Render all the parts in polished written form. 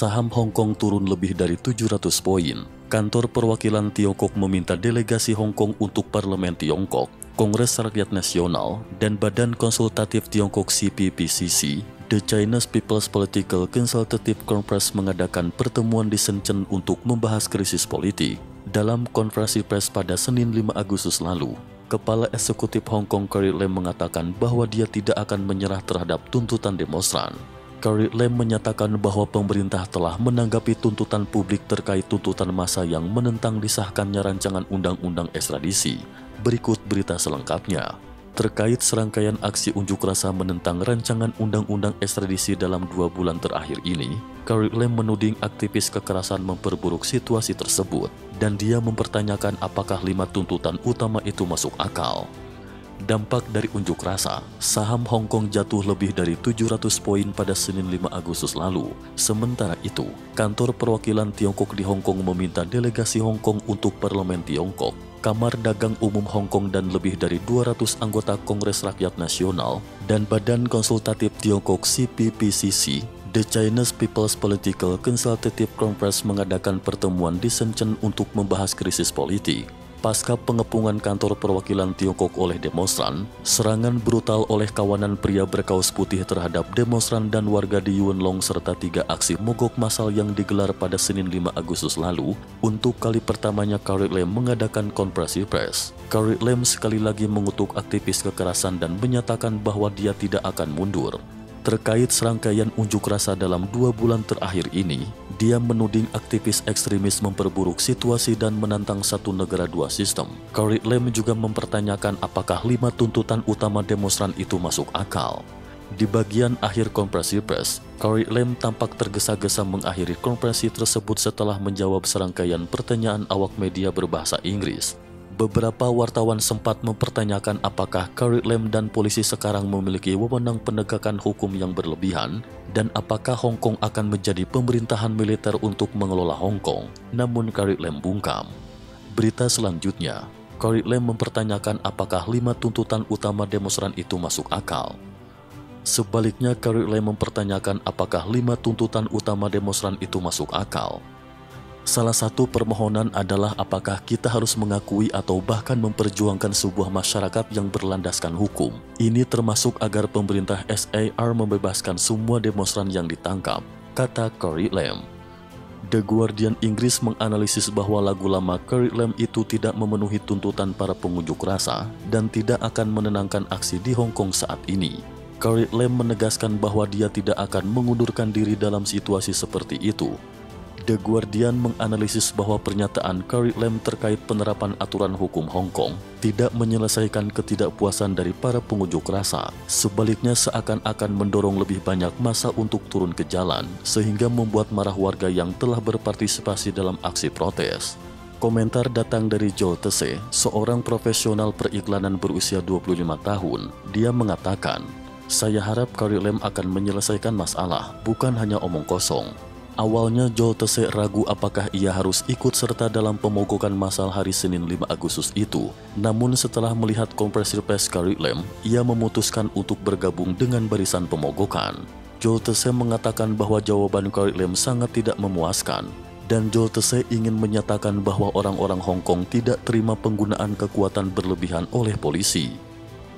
saham Hong Kong turun lebih dari 700 poin. Kantor Perwakilan Tiongkok meminta delegasi Hong Kong untuk Parlemen Tiongkok, Kongres Rakyat Nasional, dan Badan Konsultatif Tiongkok CPPCC, The Chinese People's Political Consultative Conference mengadakan pertemuan di Shenzhen untuk membahas krisis politik. Dalam konferensi pers pada Senin 5 Agustus lalu, Kepala Eksekutif Hong Kong Carrie Lam mengatakan bahwa dia tidak akan menyerah terhadap tuntutan demonstran. Carrie Lam menyatakan bahwa pemerintah telah menanggapi tuntutan publik terkait tuntutan massa yang menentang disahkannya rancangan undang-undang ekstradisi. Berikut berita selengkapnya. Terkait serangkaian aksi unjuk rasa menentang rancangan undang-undang ekstradisi dalam 2 bulan terakhir ini, Carrie Lam menuding aktivis kekerasan memperburuk situasi tersebut, dan dia mempertanyakan apakah 5 tuntutan utama itu masuk akal. Dampak dari unjuk rasa, saham Hong Kong jatuh lebih dari 700 poin pada Senin 5 Agustus lalu. Sementara itu, Kantor Perwakilan Tiongkok di Hong Kong meminta delegasi Hong Kong untuk Parlemen Tiongkok, Kamar Dagang Umum Hong Kong dan lebih dari 200 anggota Kongres Rakyat Nasional, dan Badan Konsultatif Tiongkok CPPCC, The Chinese People's Political Consultative Conference mengadakan pertemuan di Shenzhen untuk membahas krisis politik. Pasca pengepungan kantor perwakilan Tiongkok oleh demonstran, serangan brutal oleh kawanan pria berkaos putih terhadap demonstran dan warga di Yuen Long serta 3 aksi mogok massal yang digelar pada Senin 5 Agustus lalu, untuk kali pertamanya Carrie Lam mengadakan konferensi pers. Carrie Lam sekali lagi mengutuk aktivis kekerasan dan menyatakan bahwa dia tidak akan mundur. Terkait serangkaian unjuk rasa dalam 2 bulan terakhir ini, dia menuding aktivis ekstremis memperburuk situasi dan menantang satu negara dua sistem. Carrie Lam juga mempertanyakan apakah 5 tuntutan utama demonstran itu masuk akal. Di bagian akhir konferensi pers, Carrie Lam tampak tergesa-gesa mengakhiri konferensi tersebut setelah menjawab serangkaian pertanyaan awak media berbahasa Inggris. Beberapa wartawan sempat mempertanyakan apakah Carrie Lam dan polisi sekarang memiliki wewenang penegakan hukum yang berlebihan, dan apakah Hong Kong akan menjadi pemerintahan militer untuk mengelola Hong Kong. Namun Carrie Lam bungkam. Berita selanjutnya, Carrie Lam mempertanyakan apakah 5 tuntutan utama demonstran itu masuk akal. Sebaliknya, Carrie Lam mempertanyakan apakah 5 tuntutan utama demonstran itu masuk akal. Salah satu permohonan adalah apakah kita harus mengakui atau bahkan memperjuangkan sebuah masyarakat yang berlandaskan hukum. Ini termasuk agar pemerintah SAR membebaskan semua demonstran yang ditangkap, kata Carrie Lam. The Guardian Inggris menganalisis bahwa lagu lama Carrie Lam itu tidak memenuhi tuntutan para pengunjuk rasa dan tidak akan menenangkan aksi di Hong Kong saat ini. Carrie Lam menegaskan bahwa dia tidak akan mengundurkan diri dalam situasi seperti itu. The Guardian menganalisis bahwa pernyataan Carrie Lam terkait penerapan aturan hukum Hong Kong tidak menyelesaikan ketidakpuasan dari para pengunjuk rasa. Sebaliknya, seakan-akan mendorong lebih banyak massa untuk turun ke jalan, sehingga membuat marah warga yang telah berpartisipasi dalam aksi protes. Komentar datang dari Joe Tse, seorang profesional periklanan berusia 25 tahun. Dia mengatakan, "Saya harap Carrie Lam akan menyelesaikan masalah, bukan hanya omong kosong." Awalnya Joel Tse ragu apakah ia harus ikut serta dalam pemogokan massal hari Senin 5 Agustus itu. Namun setelah melihat konferensi pers Carrie Lam, ia memutuskan untuk bergabung dengan barisan pemogokan. Joel Tse mengatakan bahwa jawaban Carrie Lam sangat tidak memuaskan, dan Joel Tse ingin menyatakan bahwa orang-orang Hong Kong tidak terima penggunaan kekuatan berlebihan oleh polisi.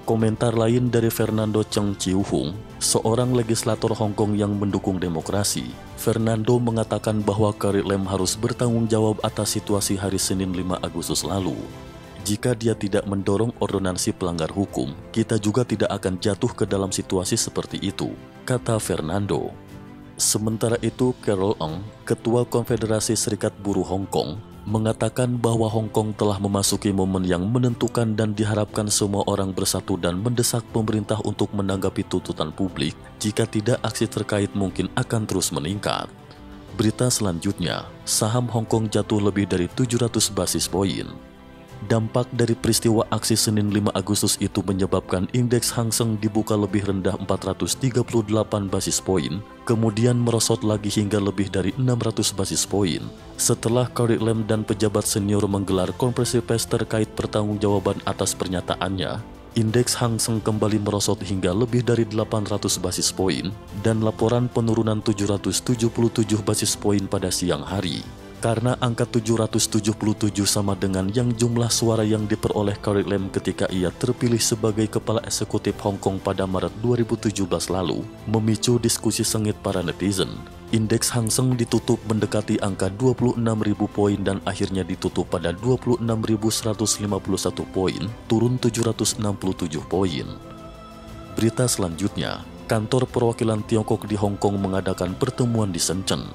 Komentar lain dari Fernando Cheng Chiuhung, seorang legislator Hong Kong yang mendukung demokrasi. Fernando mengatakan bahwa Carrie Lam harus bertanggung jawab atas situasi hari Senin 5 Agustus lalu. Jika dia tidak mendorong ordonansi pelanggar hukum, kita juga tidak akan jatuh ke dalam situasi seperti itu, kata Fernando. Sementara itu, Carol Ng, Ketua Konfederasi Serikat Buruh Hong Kong, mengatakan bahwa Hong Kong telah memasuki momen yang menentukan dan diharapkan semua orang bersatu dan mendesak pemerintah untuk menanggapi tuntutan publik. Jika tidak, aksi terkait mungkin akan terus meningkat. Berita selanjutnya, saham Hong Kong jatuh lebih dari 700 basis poin. Dampak dari peristiwa aksi Senin 5 Agustus itu menyebabkan indeks Hang Seng dibuka lebih rendah 438 basis poin, kemudian merosot lagi hingga lebih dari 600 basis poin. Setelah Carrie Lam dan pejabat senior menggelar konferensi pers terkait pertanggungjawaban atas pernyataannya, indeks Hang Seng kembali merosot hingga lebih dari 800 basis poin dan laporan penurunan 777 basis poin pada siang hari. Karena angka 777 sama dengan yang jumlah suara yang diperoleh Carrie Lam ketika ia terpilih sebagai Kepala Eksekutif Hong Kong pada Maret 2017 lalu, memicu diskusi sengit para netizen. Indeks Hang Seng ditutup mendekati angka 26.000 poin dan akhirnya ditutup pada 26.151 poin, turun 767 poin. Berita selanjutnya, kantor perwakilan Tiongkok di Hong Kong mengadakan pertemuan di Shenzhen.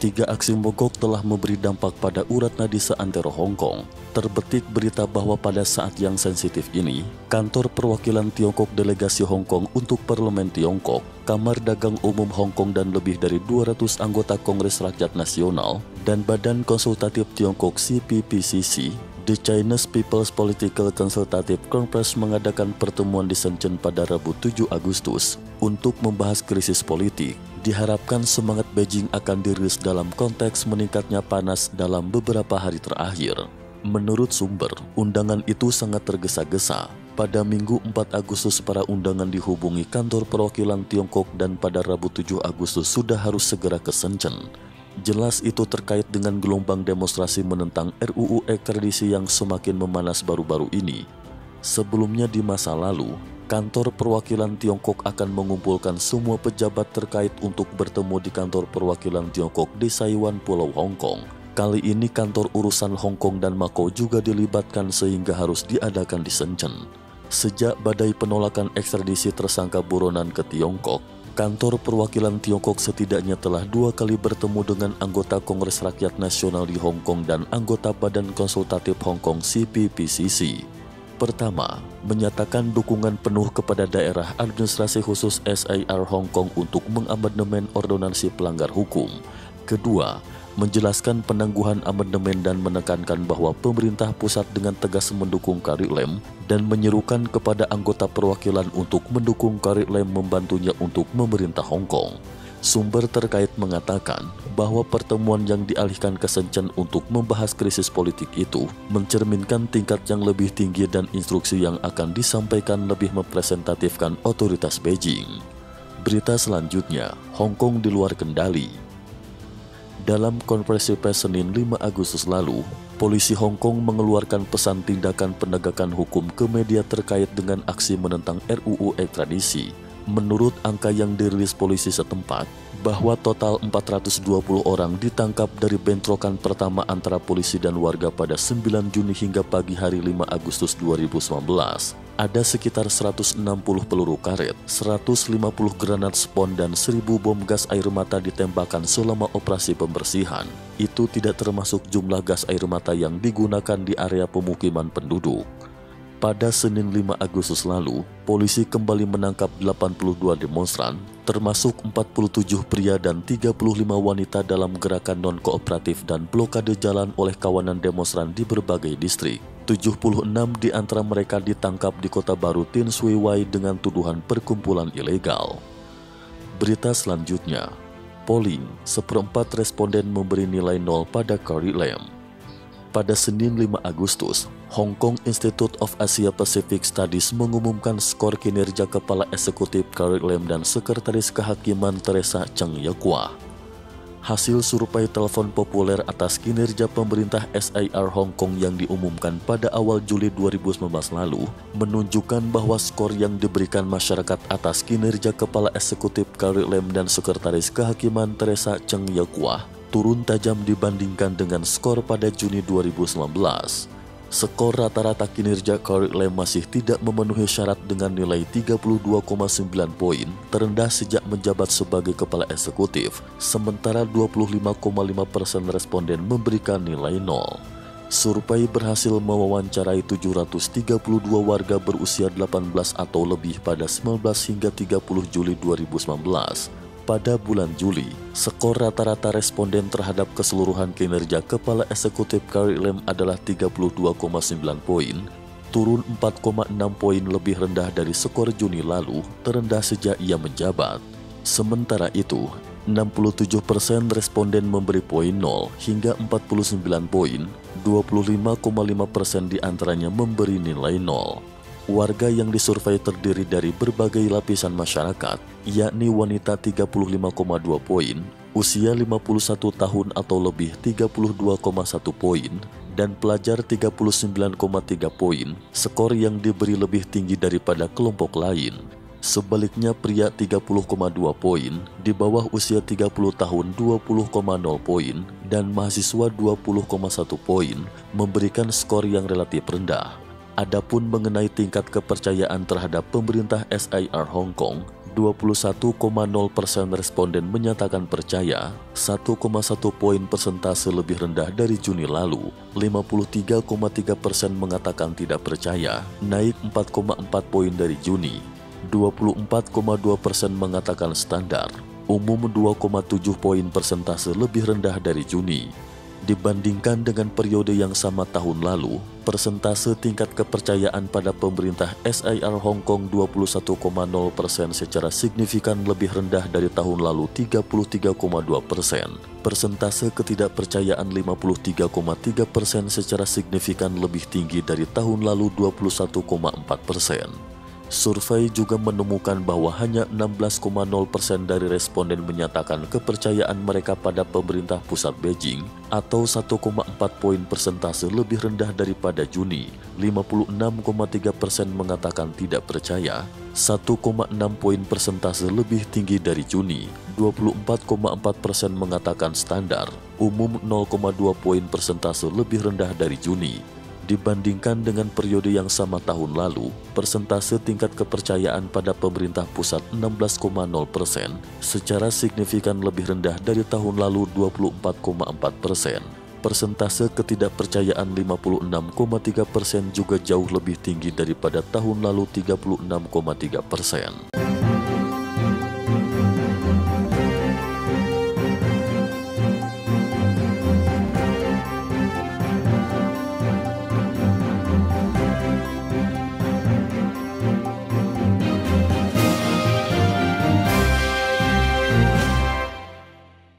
3 aksi mogok telah memberi dampak pada urat nadi seantero Hong Kong. Terbetik berita bahwa pada saat yang sensitif ini, kantor perwakilan Tiongkok delegasi Hong Kong untuk Parlemen Tiongkok, Kamar Dagang Umum Hong Kong dan lebih dari 200 anggota Kongres Rakyat Nasional, dan Badan Konsultatif Tiongkok CPPCC, The Chinese People's Political Consultative Conference mengadakan pertemuan di Shenzhen pada Rabu 7 Agustus untuk membahas krisis politik. Diharapkan semangat Beijing akan dirilis dalam konteks meningkatnya panas dalam beberapa hari terakhir. Menurut sumber, undangan itu sangat tergesa-gesa. Pada Minggu 4 Agustus para undangan dihubungi kantor perwakilan Tiongkok dan pada Rabu 7 Agustus sudah harus segera ke Shenzhen. Jelas itu terkait dengan gelombang demonstrasi menentang RUU ekstradisi yang semakin memanas baru-baru ini. Sebelumnya di masa lalu, kantor perwakilan Tiongkok akan mengumpulkan semua pejabat terkait untuk bertemu di kantor perwakilan Tiongkok di Saiwan, Pulau Hong Kong. Kali ini kantor urusan Hong Kong dan Macau juga dilibatkan sehingga harus diadakan di Shenzhen. Sejak badai penolakan ekstradisi tersangka buronan ke Tiongkok, kantor perwakilan Tiongkok setidaknya telah 2 kali bertemu dengan anggota Kongres Rakyat Nasional di Hong Kong dan anggota Badan Konsultatif Hong Kong CPPCC. Pertama, menyatakan dukungan penuh kepada daerah administrasi khusus SAR Hong Kong untuk mengamandemen ordonansi pelanggar hukum. Kedua, menjelaskan penangguhan amandemen dan menekankan bahwa pemerintah pusat dengan tegas mendukung Carrie Lam dan menyerukan kepada anggota perwakilan untuk mendukung Carrie Lam membantunya untuk memerintah Hong Kong. Sumber terkait mengatakan bahwa pertemuan yang dialihkan ke Shenzhen untuk membahas krisis politik itu mencerminkan tingkat yang lebih tinggi dan instruksi yang akan disampaikan lebih merepresentatifkan otoritas Beijing. Berita selanjutnya, Hong Kong di luar kendali. Dalam konferensi pers Senin 5 Agustus lalu, polisi Hong Kong mengeluarkan pesan tindakan penegakan hukum ke media terkait dengan aksi menentang RUU ekstradisi. Menurut angka yang dirilis polisi setempat, bahwa total 420 orang ditangkap dari bentrokan pertama antara polisi dan warga pada 9 Juni hingga pagi hari 5 Agustus 2019. Ada sekitar 160 peluru karet, 150 granat spon dan 1.000 bom gas air mata ditembakkan selama operasi pembersihan. Itu tidak termasuk jumlah gas air mata yang digunakan di area pemukiman penduduk. Pada Senin 5 Agustus lalu, polisi kembali menangkap 82 demonstran, termasuk 47 pria dan 35 wanita dalam gerakan non-kooperatif dan blokade jalan oleh kawanan demonstran di berbagai distrik. 76 di antara mereka ditangkap di kota baru Tinsuiwai dengan tuduhan perkumpulan ilegal. Berita selanjutnya, polling, 1/4 responden memberi nilai 0 pada Carrie Lam. Pada Senin 5 Agustus, Hong Kong Institute of Asia Pacific Studies mengumumkan skor kinerja Kepala Eksekutif Carrie Lam dan Sekretaris Kehakiman Teresa Cheng Yekwa. Hasil survei telepon populer atas kinerja pemerintah SAR Hong Kong yang diumumkan pada awal Juli 2019 lalu menunjukkan bahwa skor yang diberikan masyarakat atas kinerja Kepala Eksekutif Carrie Lam dan Sekretaris Kehakiman Teresa Cheng Yekwa turun tajam dibandingkan dengan skor pada Juni 2019. Skor rata-rata kinerja Carrie Lam masih tidak memenuhi syarat dengan nilai 32,9 poin, terendah sejak menjabat sebagai kepala eksekutif, sementara 25,5% responden memberikan nilai 0. Survei berhasil mewawancarai 732 warga berusia 18 atau lebih pada 19 hingga 30 Juli 2019. Pada bulan Juli, skor rata-rata responden terhadap keseluruhan kinerja Kepala Eksekutif Carrie Lam adalah 32,9 poin, turun 4,6 poin lebih rendah dari skor Juni lalu, terendah sejak ia menjabat. Sementara itu, 67% responden memberi poin 0 hingga 49 poin, 25,5% diantaranya memberi nilai 0. Warga yang disurvei terdiri dari berbagai lapisan masyarakat, yakni wanita 35,2 poin, usia 51 tahun atau lebih 32,1 poin, dan pelajar 39,3 poin, skor yang diberi lebih tinggi daripada kelompok lain. Sebaliknya pria 30,2 poin, di bawah usia 30 tahun 20,0 poin, dan mahasiswa 20,1 poin, memberikan skor yang relatif rendah. Adapun mengenai tingkat kepercayaan terhadap pemerintah SIR Hong Kong, 21,0% responden menyatakan percaya, 1,1 poin persentase lebih rendah dari Juni lalu, 53,3% mengatakan tidak percaya, naik 4,4 poin dari Juni, 24,2% mengatakan standar, umum 2,7 poin persentase lebih rendah dari Juni. Dibandingkan dengan periode yang sama tahun lalu, persentase tingkat kepercayaan pada pemerintah SIR Hong Kong 21,0% secara signifikan lebih rendah dari tahun lalu 33,2%. Persentase ketidakpercayaan 53,3% secara signifikan lebih tinggi dari tahun lalu 21,4%. Survei juga menemukan bahwa hanya 16,0% dari responden menyatakan kepercayaan mereka pada pemerintah pusat Beijing atau 1,4 poin persentase lebih rendah daripada Juni, 56,3% mengatakan tidak percaya, 1,6 poin persentase lebih tinggi dari Juni, 24,4% mengatakan standar, umum 0,2 poin persentase lebih rendah dari Juni. Dibandingkan dengan periode yang sama tahun lalu, persentase tingkat kepercayaan pada pemerintah pusat 16,0% secara signifikan lebih rendah dari tahun lalu 24,4%. Persentase ketidakpercayaan 56,3% juga jauh lebih tinggi daripada tahun lalu 36,3%.